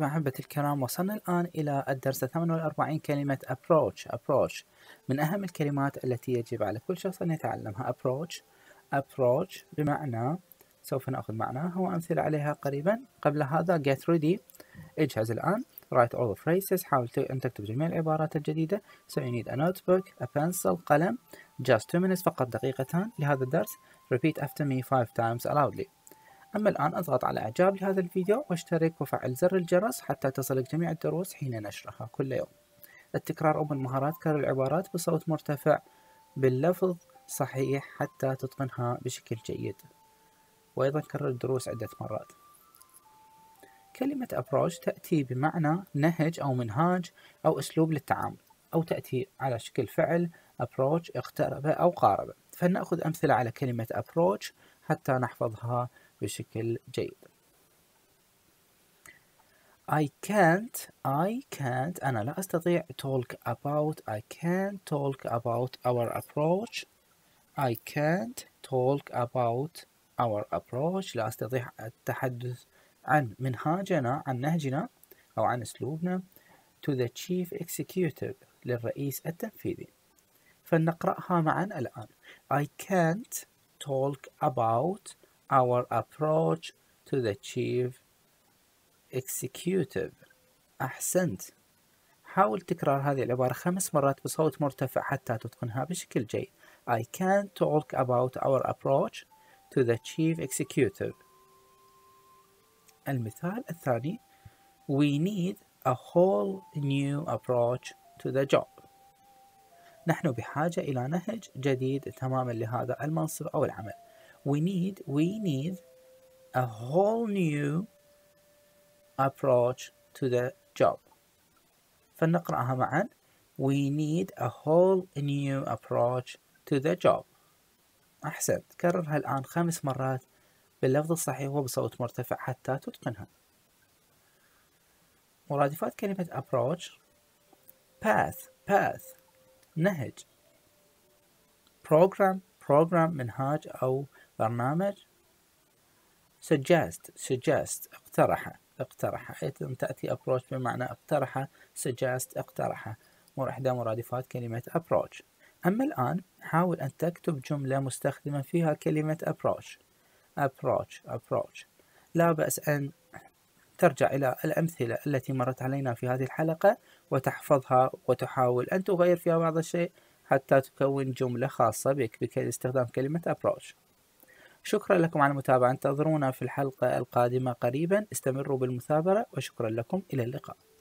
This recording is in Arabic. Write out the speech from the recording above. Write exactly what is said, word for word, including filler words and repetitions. محبة الكرام، وصلنا الآن إلى الدرس ثمانية وأربعين، كلمة approach. approach من أهم الكلمات التي يجب على كل شخص أن يتعلمها. approach approach بمعنى سوف نأخذ معناها وأمثلة عليها قريبا. قبل هذا get ready، اجهز الآن. write all the phrases، حاول أن تكتب جميع العبارات الجديدة. so you need a notebook, a pencil، قلم. just two minutes، فقط دقيقتان لهذا الدرس. repeat after me five times loudly. أما الآن اضغط على إعجاب لهذا الفيديو واشترك وفعل زر الجرس حتى تصلك جميع الدروس حين نشرها كل يوم. التكرار أم المهارات، كرر العبارات بصوت مرتفع باللفظ صحيح حتى تتقنها بشكل جيد، وأيضا كرر الدروس عدة مرات. كلمة approach تأتي بمعنى نهج أو منهاج أو أسلوب للتعامل، أو تأتي على شكل فعل approach اقترب أو قارب. فلنأخذ أمثلة على كلمة approach حتى نحفظها بشكل جيد. I can't I can't أنا لا أستطيع talk about I can't talk about our approach I can't talk about our approach لا أستطيع التحدث عن منهاجنا، عن نهجنا أو عن أسلوبنا. to the chief executive للرئيس التنفيذي. فلنقرأها معا الآن. I can't talk about our approach to the chief executive. أحسنت. حاول تكرار هذه العبارة خمس مرات بصوت مرتفع حتى تتقنها بشكل جيد. I can't talk about our approach to the chief executive. المثال الثاني. We need a whole new approach to the job. نحن بحاجة إلى نهج جديد تماما لهذا المنصب أو العمل. We need we need a whole new approach to the job. فلنقرأها معا. We need a whole new approach to the job. أحسنت. كررها الآن خمس مرات باللفظ الصحيح وبصوت مرتفع حتى تتقنها. مرادفات كلمة approach. path path نهج. program program منهاج أو برنامج. suggest suggest اقترح اقترح أيضا تأتي approach بمعنى اقترح. suggest اقترح إحدى مرادفات كلمة approach. أما الآن حاول أن تكتب جملة مستخدمة فيها كلمة approach approach approach لا بأس أن ترجع إلى الأمثلة التي مرت علينا في هذه الحلقة وتحفظها، وتحاول أن تغير فيها بعض الشيء حتى تكون جملة خاصة بك باستخدام كلمة approach. شكرا لكم على المتابعة، انتظرونا في الحلقة القادمة قريبا. استمروا بالمثابرة وشكرا لكم، إلى اللقاء.